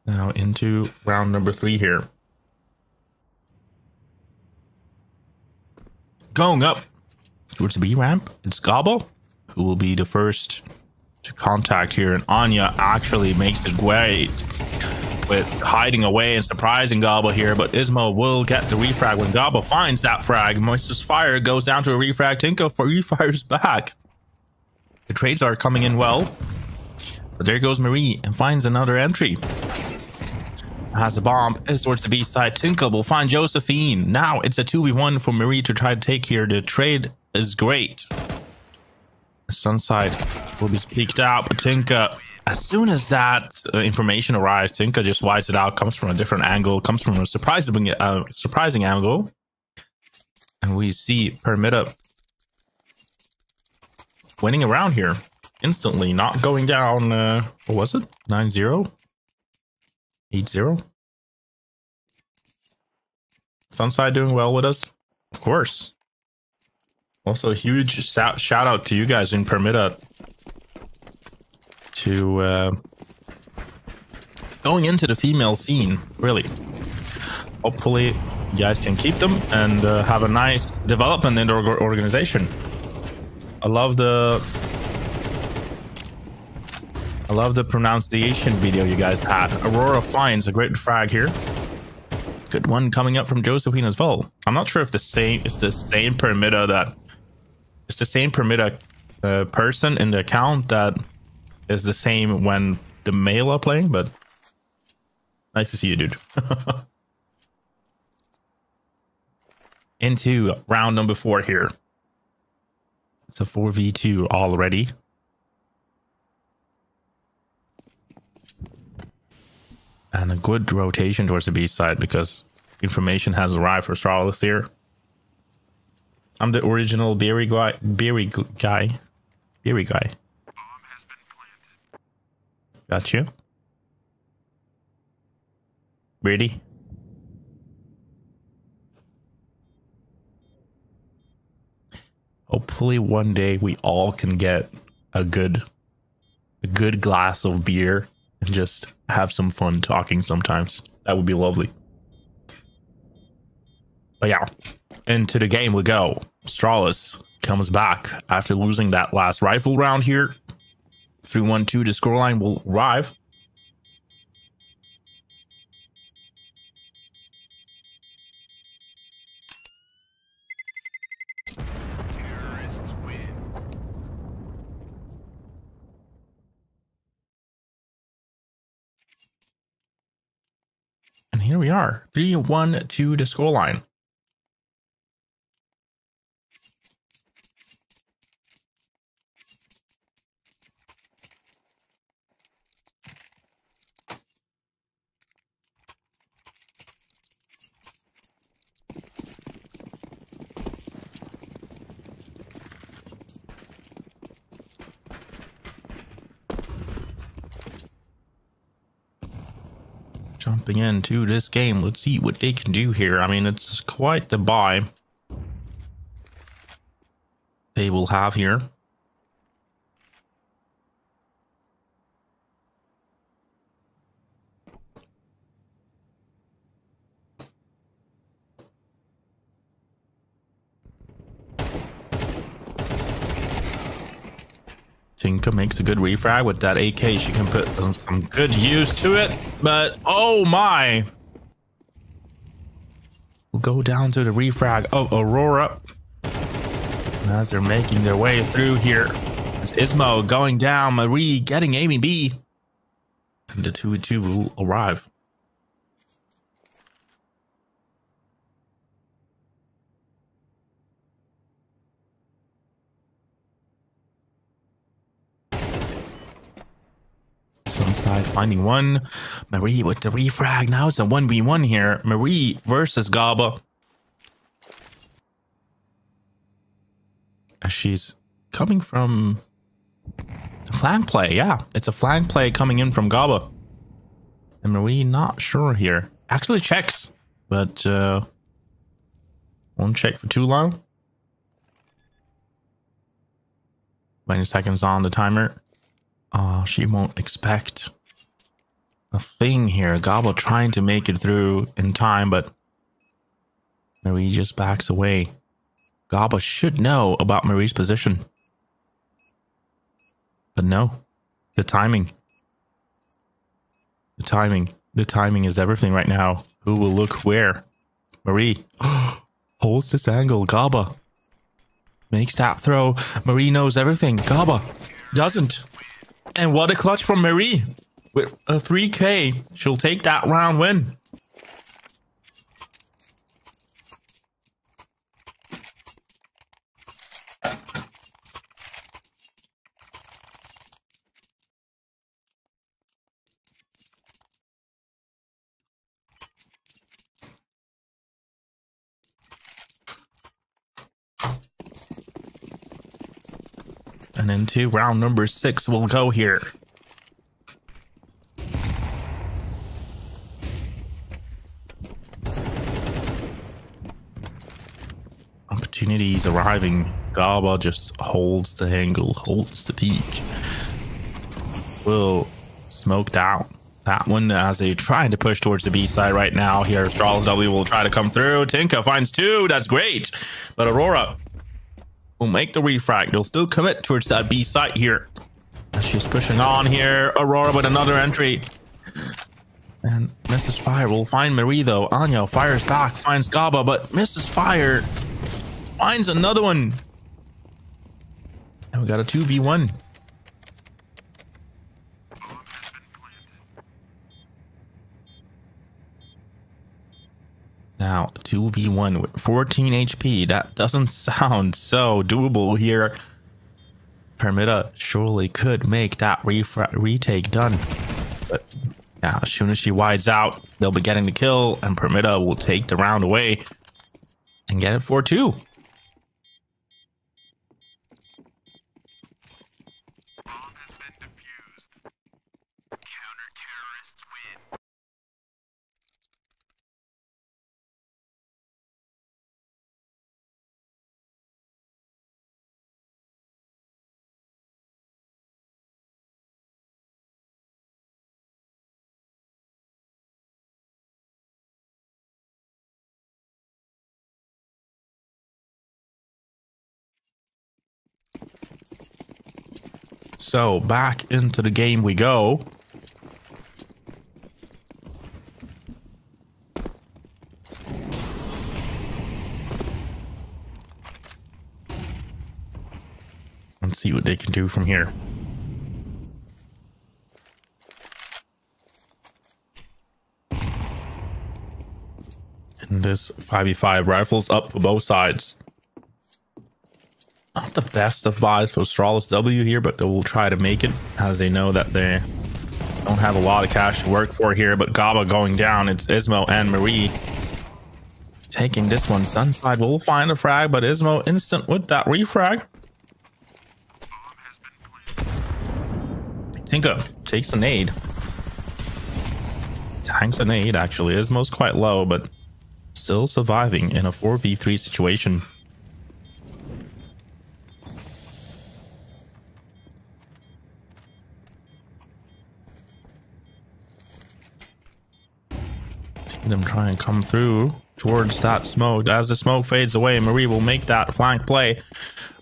Now into round number three here. Going up towards the B ramp, it's Gabby, who will be the first to contact here. And Anya actually makes it great with hiding away and surprising Gabby here. But Ismo will get the refrag when Gabby finds that frag. Missus Fire goes down to a refrag. Tinka for refires back. The trades are coming in well. But there goes Marie and finds another entry. Has a bomb, is towards the B side. Tinka will find Josephine. Now it's a two v one for Marie to try to take here. The trade is great. Sunside will be peeked out, but Tinka, as soon as that uh, information arrives, Tinka just wipes it out, comes from a different angle, comes from a surprising, uh, surprising angle. And we see Permitta winning around here. Instantly, not going down, uh, what was it? nine zero? eight zero. Sunside doing well with us, of course. Also, a huge shout out to you guys in Permitta to uh, going into the female scene. Really, hopefully you guys can keep them and uh, have a nice development in the org organization. I love the I love the pronunciation video you guys had. Aurora finds a great frag here. Good one coming up from Josephine as well. I'm not sure if the same it's the same Permitta that it's the same Permitta uh, person in the account that is the same when the male are playing, but nice to see you, dude. Into round number four here. It's a four v two already. And a good rotation towards the B side because information has arrived for Astralis here. I'm the original Beery guy. Beery guy. Beery guy. Got you. Ready? Hopefully one day we all can get a good, a good glass of beer and just have some fun talking sometimes. That would be lovely. But yeah, into the game we go. Astralis comes back after losing that last rifle round here. three one two, the scoreline will arrive. Terrorists win. And here we are, three one two, the scoreline. Jumping into this game, let's see what they can do here. I mean, it's quite the buy they will have here. Tinka makes a good refrag with that A K. She can put some good use to it, but oh my! We'll go down to the refrag of Aurora as they're making their way through here. It's Ismo going down, Marie getting Amy B. And the two two will arrive. Sunside finding one. Marie with the refrag. Now it's a one v one here. Marie versus Gabby. She's coming from a flank play. Yeah, it's a flank play coming in from Gabby. And Marie not sure here. Actually checks, but uh, won't check for too long. twenty seconds on the timer. Oh, she won't expect a thing here. Gabby trying to make it through in time, but Marie just backs away. Gabby should know about Marie's position. But no, the timing. The timing. The timing is everything right now. Who will look where? Marie holds this angle. Gabby makes that throw. Marie knows everything. Gabby doesn't. And what a clutch from Marie. With a three K, she'll take that round win. And into round number six we'll go here. Opportunities arriving. Gabby just holds the angle, holds the peak. Will smoke down. That one as they try to push towards the B side right now. Here, Astralis W will try to come through. Tinka finds two. That's great. But Aurora will make the refrag. They'll still commit towards that B side here. As she's pushing on here. Aurora with another entry. And Missus Fire will find Marie though. Anya fires back, finds Gaba, but Missus Fire finds another one. And we got a two v one. Now, two v one with fourteen H P. That doesn't sound so doable here. Permitta surely could make that retake done. But yeah, as soon as she wides out, they'll be getting the kill, and Permitta will take the round away and get it four two. So back into the game we go. Let's see what they can do from here. And this five v five rifles up for both sides. Not the best of buys for Astralis W here, but they will try to make it as they know that they don't have a lot of cash to work for here. But Gaba going down. It's Ismo and Marie taking this one. Sunside will find a frag, but Ismo instant with that refrag. Tinka takes an nade. Tanks a nade, actually. Ismo's quite low, but still surviving in a four v three situation. Them try and come through towards that smoke. As the smoke fades away, Marie will make that flank play,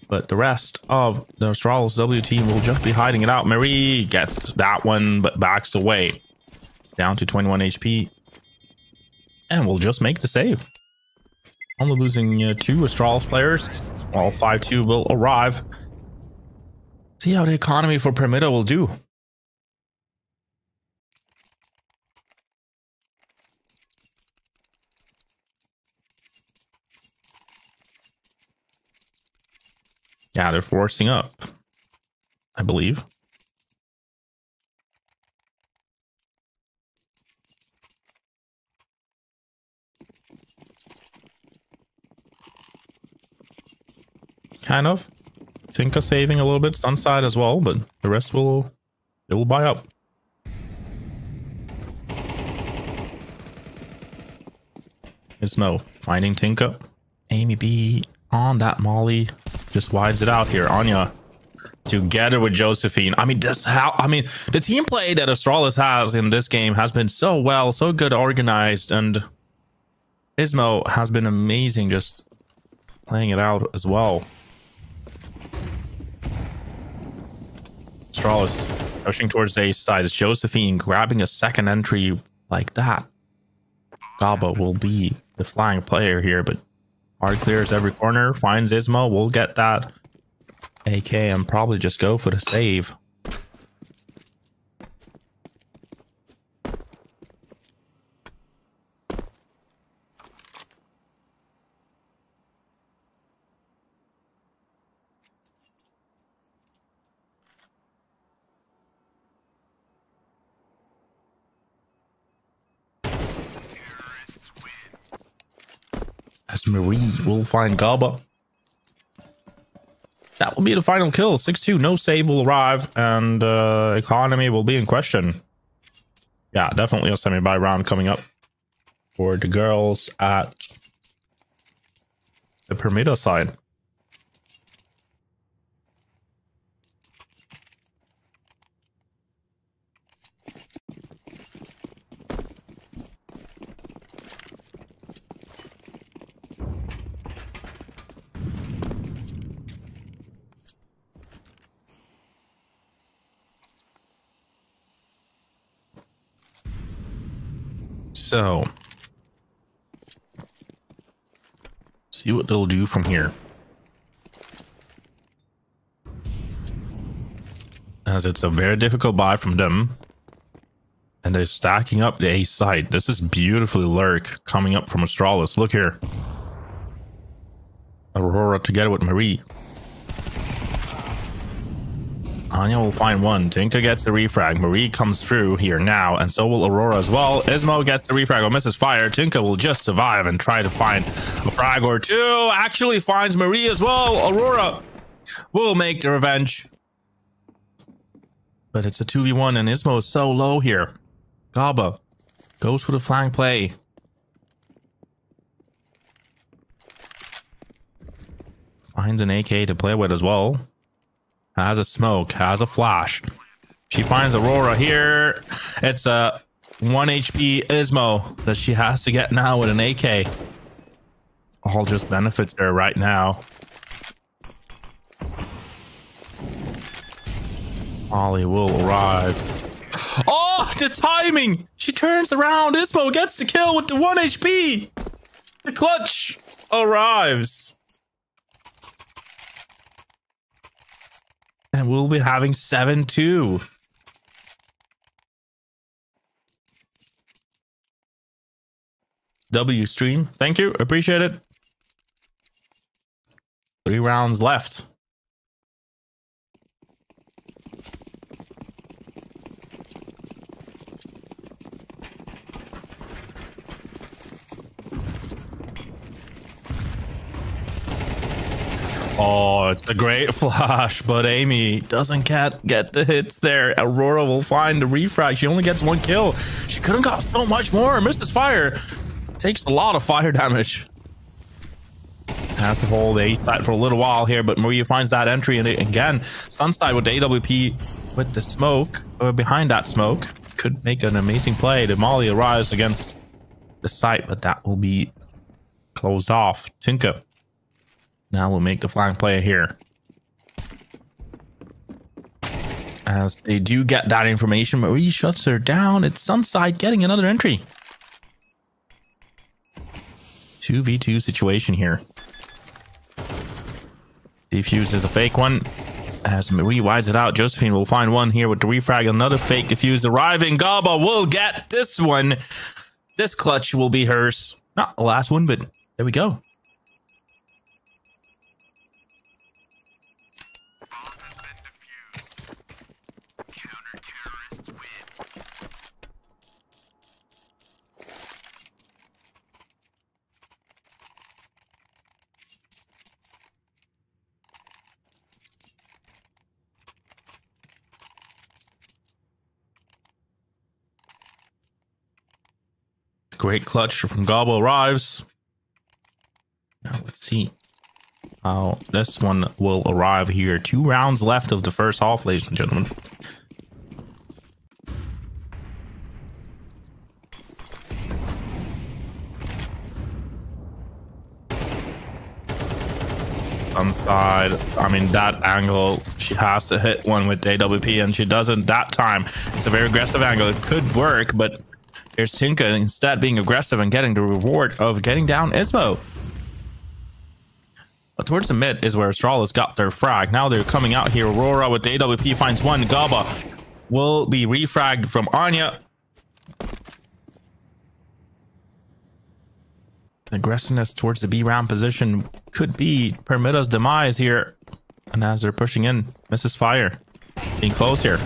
but the rest of the Astralis W team will just be hiding it out. Marie gets that one, but backs away down to twenty-one H P and will just make the save. Only losing uh, two Astralis players. All five two will arrive. See how the economy for Permitta will do. Yeah, they're forcing up, I believe. Kind of. Tinka saving a little bit, Sunside as well, but the rest will, it will buy up. Ismo finding Tinka. Amy B on that molly. Just wides it out here. Anya together with Josephine. I mean, this how I mean the team play that Astralis has in this game has been so well, so good organized, and Ismo has been amazing just playing it out as well. Astralis pushing towards the A side. It's Josephine grabbing a second entry like that. Gaba will be the flying player here, but Hard clears every corner, finds Ismo, we'll get that A K and probably just go for the save. Marie will find Gaba. That will be the final kill. six two. No save will arrive, and uh, economy will be in question. Yeah, definitely a semi-buy round coming up for the girls at the Permitta side. so see what they'll do from here. As it's a very difficult buy from them. And they're stacking up the A side. This is beautifully Lurk coming up from Astralis. Look here. Aurora together with Marie. Anya will find one. Tinka gets the refrag. Marie comes through here now, and so will Aurora as well. Ismo gets the refrag or Missus Fire. Tinka will just survive and try to find a frag or two. Actually finds Marie as well. Aurora will make the revenge. But it's a two v one, and Ismo is so low here. Gaba goes for the flank play. Finds an A K to play with as well. Has a smoke, has a flash. She finds Aurora here. It's a one H P Ismo that she has to get now with an A K. All just benefits her right now. Ollie will arrive. Oh, the timing! She turns around. Ismo gets the kill with the one H P. The clutch arrives. And we'll be having seven two. W stream. Thank you. Appreciate it. Three rounds left. Oh, it's a great flash, but Amy doesn't get, get the hits there. Aurora will find the refrag. She only gets one kill. She couldn't got so much more. Missus Fire takes a lot of fire damage. Has to hold the A side for a little while here, but Maria finds that entry. And again, Sunside with the A W P with the smoke, or behind that smoke, could make an amazing play. The Molly arrives against the site, but that will be closed off. Tinka. Now we'll make the flank play here. As they do get that information, Marie shuts her down. It's Sunside getting another entry. two v two situation here. Defuse is a fake one. As Marie wides it out, Josephine will find one here with the refrag. Another fake defuse arriving. Gaba will get this one. This clutch will be hers. Not the last one, but there we go. Great clutch from Gobble arrives. Now let's see how this one will arrive here. Two rounds left of the first half, ladies and gentlemen. Sunside, I mean, that angle, she has to hit one with A W P, and she doesn't that time. It's a very aggressive angle. It could work, but here's Tinka instead being aggressive and getting the reward of getting down Ismo. But towards the mid is where Astralis got their frag. Now they're coming out here. Aurora with the A W P finds one. Gaba will be refragged from Anya. Aggressiveness towards the B round position could be Permitta's demise here. And as they're pushing in, Missus Fire being close here.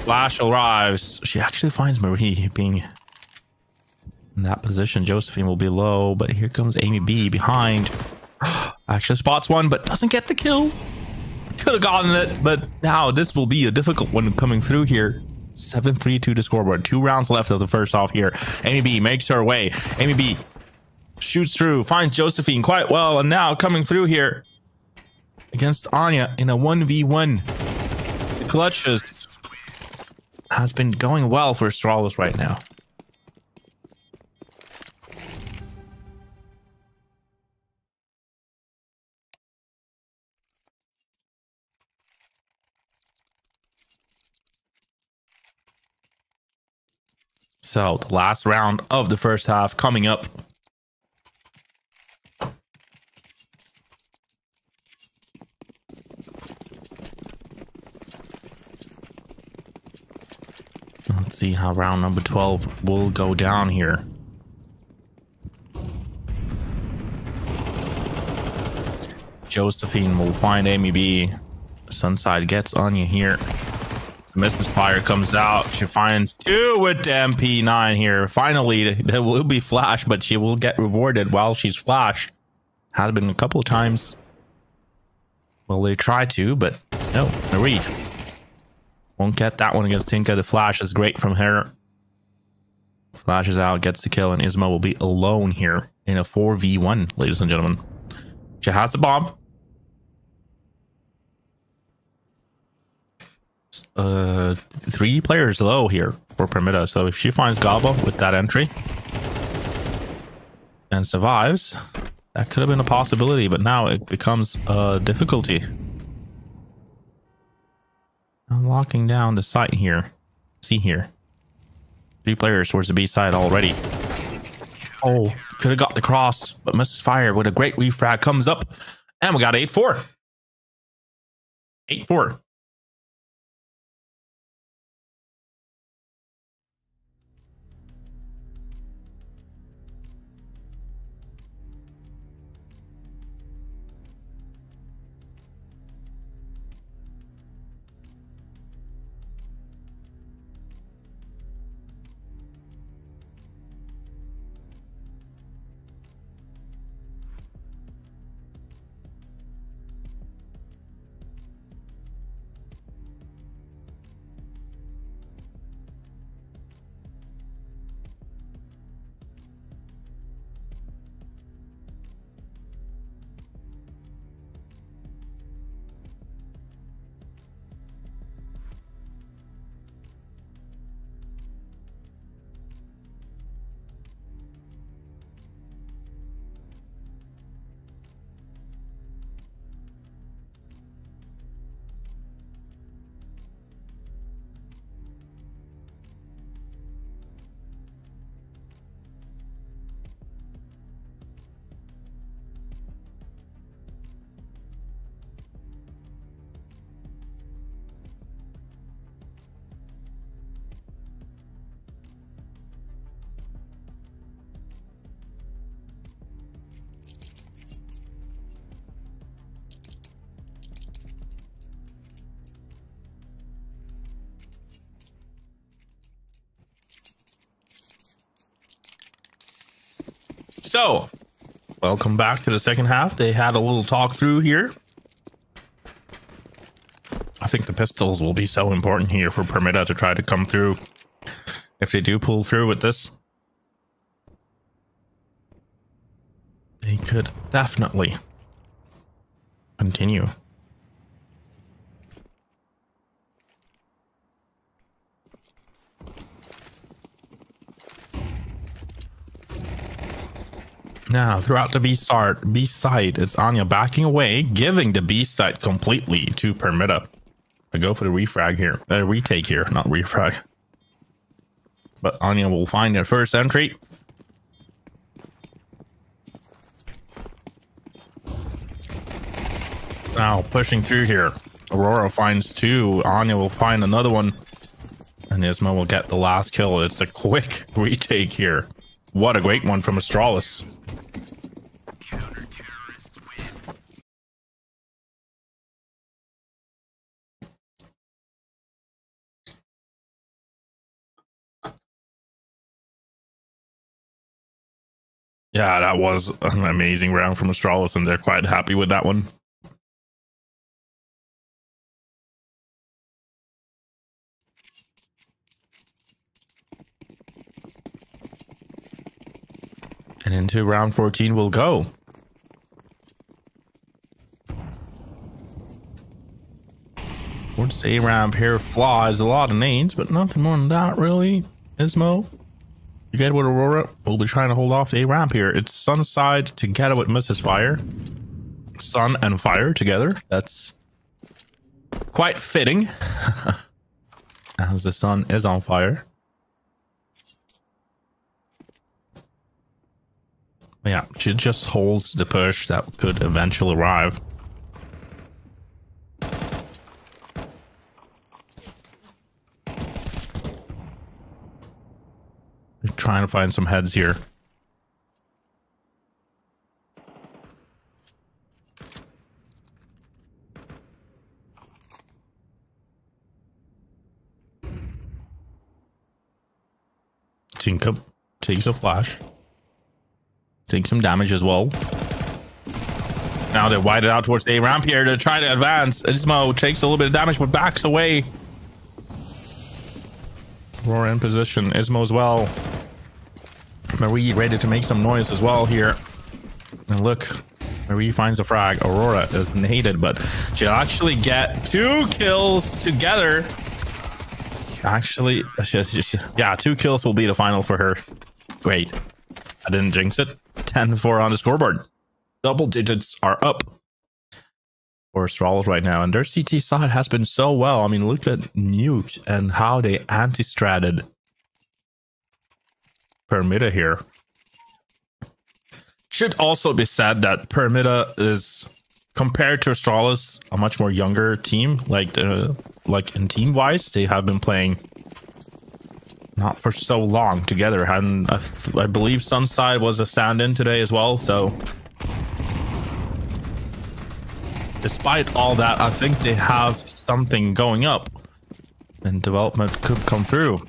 Flash arrives. She actually finds Marie being in that position. Josephine will be low, but here comes Amy B behind. Actually spots one, but doesn't get the kill. Could have gotten it, but now this will be a difficult one coming through here. seven three two to scoreboard. Two rounds left of the first off here. Amy B makes her way. Amy B shoots through, finds Josephine quite well, and now coming through here against Anya in a one v one. The clutches has been going well for Astralis right now. So the last round of the first half coming up. Let's see how round number twelve will go down here. Josephine will find Amy B. Sunside gets Anya here. So Missus Fire comes out. She finds two with the M P nine here. Finally, there will be flash, but she will get rewarded while she's flash. Has been a couple of times. Well, they try to, but no, Marie won't get that one against Tinka. The flash is great from her. Flashes out, gets the kill, and Ismo will be alone here in a four v one, ladies and gentlemen. She has the bomb. Uh, three players low here for Permitta. So if she finds Gabby with that entry and survives, that could have been a possibility, but now it becomes a difficulty. I'm locking down the site here. See here. Three players towards the B side already. Oh, could have got the cross, but Missus Fire with a great refrag comes up, and we got eight four. eight four. So, welcome back to the second half. They had a little talk through here. I think the pistols will be so important here for Permitta to try to come through. If they do pull through with this, they could definitely continue. Now, throughout the B start, B side, it's Anya backing away, giving the B side completely to Permitta. I go for the refrag here, uh, retake here, not refrag. But Anya will find their first entry. Now pushing through here, Aurora finds two. Anya will find another one, and Ismo will get the last kill. It's a quick retake here. What a great one from Astralis. Yeah, that was an amazing round from Astralis, and they're quite happy with that one. And into round fourteen we'll go. Would say round here flies a lot of names, but nothing more than that really. Ismo, together with Aurora, we'll be trying to hold off a ramp here. It's Sunside together with Missus Fire. Sun and Fire together. That's quite fitting. As the sun is on fire. Yeah, she just holds the push that could eventually arrive. We're trying to find some heads here. Tinka takes a flash. Take some damage as well. Now they're widened out towards the A ramp here to try to advance. Ismo takes a little bit of damage but backs away. Aurora in position. Ismo as well. Marie ready to make some noise as well here. And look, Marie finds the frag. Aurora is needed, but she'll actually get two kills together. Actually, she, she, she, yeah, two kills will be the final for her. Great. I didn't jinx it. ten four on the scoreboard. Double digits are up for Astralis right now. And their C T side has been so well. I mean, look at Nuke and how they anti-stratted Permitta here. Should also be said that Permitta is, compared to Astralis, a much more younger team. Like, the, like in team-wise, they have been playing not for so long together, and I, I believe Sunside was a stand-in today as well. So despite all that, I think they have something going up and development could come through.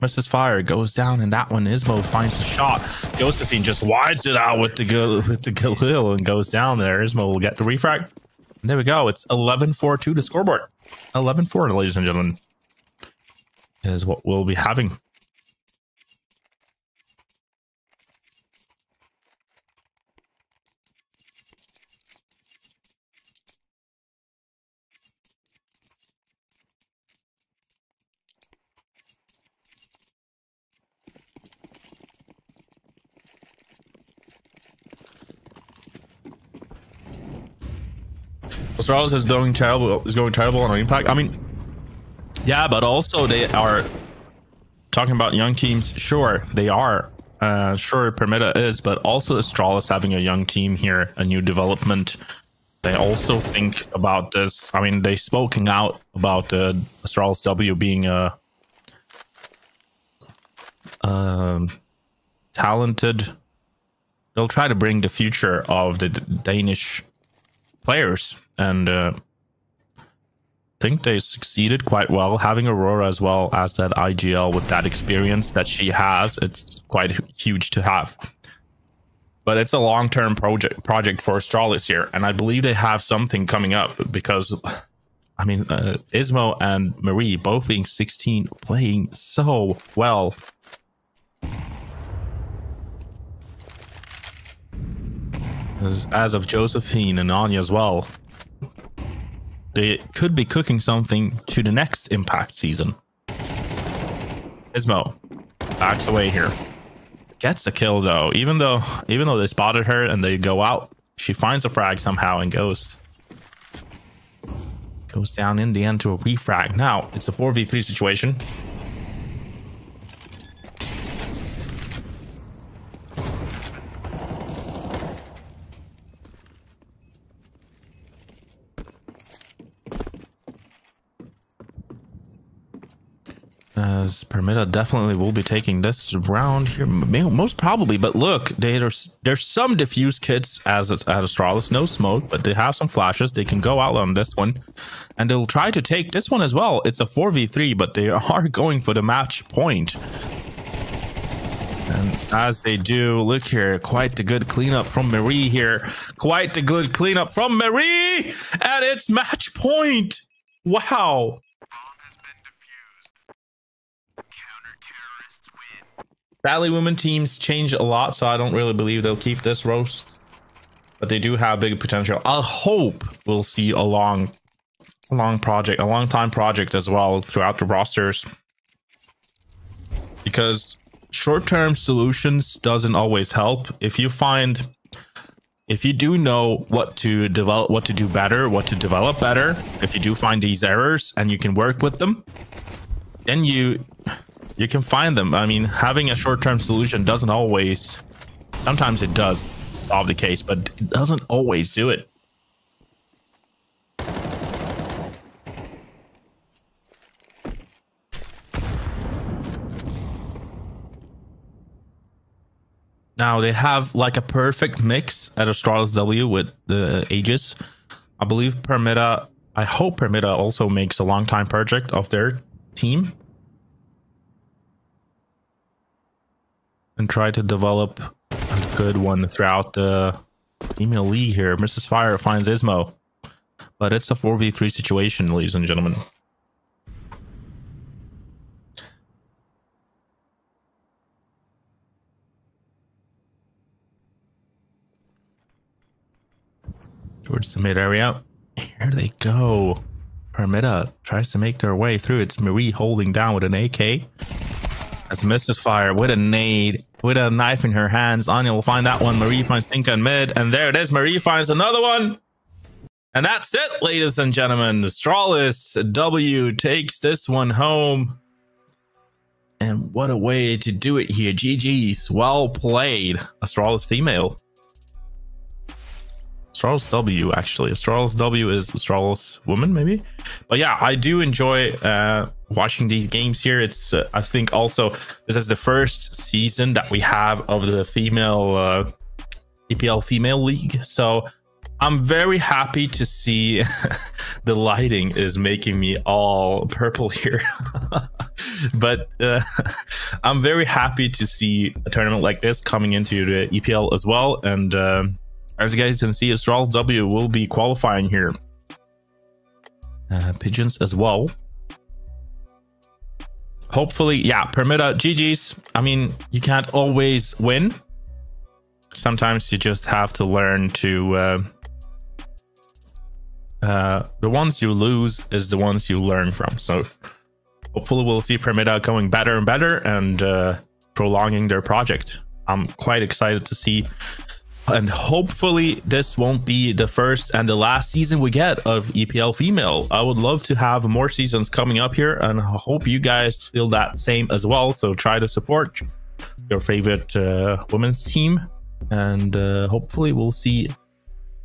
Missus Fire goes down, and that one Ismo finds a shot. Josephine just wides it out with the with the Galil and goes down there. Ismo will get the refrag. There we go. It's eleven four two to scoreboard. eleven four, ladies and gentlemen, is what we'll be having. Astralis is going terrible is going terrible on impact. I mean, yeah, but also they are talking about young teams. Sure, they are. Uh, sure, Permitta is, but also Astralis having a young team here, a new development. They also think about this. I mean, they spoken out about uh, Astralis W being a um, talented. They'll try to bring the future of the Danish players, and uh, think they succeeded quite well having Aurora as well as that I G L with that experience that she has. It's quite huge to have, but it's a long-term project project for Astralis here, and I believe they have something coming up because, I mean, uh, Ismo and Marie both being sixteen, playing so well. As, as of Josephine and Anya as well. They could be cooking something to the next Impact season. Ismo backs away here. Gets a kill though. Even though even though they spotted her and they go out, she finds a frag somehow and goes goes down in the end to a refrag. Now it's a four v three situation. As Permitta definitely will be taking this round here, most probably. But look, there's there's some diffuse kits as at Astralis, no smoke, but they have some flashes. They can go out on this one, and they'll try to take this one as well. It's a four v three, but they are going for the match point. And as they do, look here, quite the good cleanup from Marie here. Quite the good cleanup from Marie, and it's match point. Wow. Badly women teams change a lot, so I don't really believe they'll keep this roast, but they do have big potential. I hope we'll see a long, long project, a long time project as well throughout the rosters, because short-term solutions doesn't always help. If you find, if you do know what to develop, what to do better, what to develop better, if you do find these errors and you can work with them, then you. You can find them. I mean, having a short-term solution doesn't always, sometimes it does. solve the case, but it doesn't always do it. Now they have like a perfect mix at Astralis W with the Aegis. I believe Permitta, I hope Permitta also makes a long time project of their team and try to develop a good one throughout the female league here. Missus Fire finds Ismo, but it's a four v three situation, ladies and gentlemen. Towards the mid area. Here they go. Permitta tries to make their way through. It's Marie holding down with an A K. That's Missus Fire with a nade, with a knife in her hands. Anya will find that one. Marie finds Tinka in mid, and there it is. Marie finds another one. And that's it, ladies and gentlemen. Astralis W takes this one home. And what a way to do it here. G G's. Well played. Astralis female. Astralis W, actually. Astralis W is Astralis woman, maybe? But yeah, I do enjoy uh, watching these games here. It's, uh, I think, also, this is the first season that we have of the female uh, E P L female league. So I'm very happy to see the lighting is making me all purple here. But uh, I'm very happy to see a tournament like this coming into the E P L as well. And... Uh, as you guys can see, Astralis W will be qualifying here. Uh, Pigeons as well. Hopefully, yeah, Permitta, G G's. I mean, you can't always win. Sometimes you just have to learn to... Uh, uh, the ones you lose is the ones you learn from. So hopefully we'll see Permitta going better and better and uh, prolonging their project. I'm quite excited to see... And hopefully this won't be the first and the last season we get of E P L female. I would love to have more seasons coming up here, and I hope you guys feel that same as well. So try to support your favorite uh, women's team, and uh, hopefully we'll see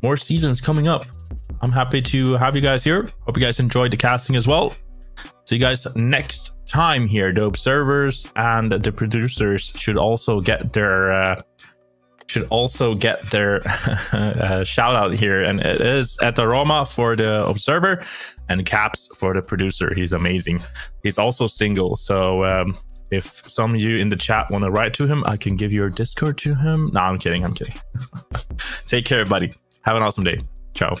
more seasons coming up. I'm happy to have you guys here. Hope you guys enjoyed the casting as well. See you guys next time here. The observers and the producers should also get their uh, should also get their uh, shout out here, and it is Etaroma for the observer and Caps for the producer. He's amazing. He's also single, so um, if some of you in the chat want to write to him, I can give your Discord to him. No, I'm kidding, I'm kidding. Take care, buddy. Have an awesome day. Ciao.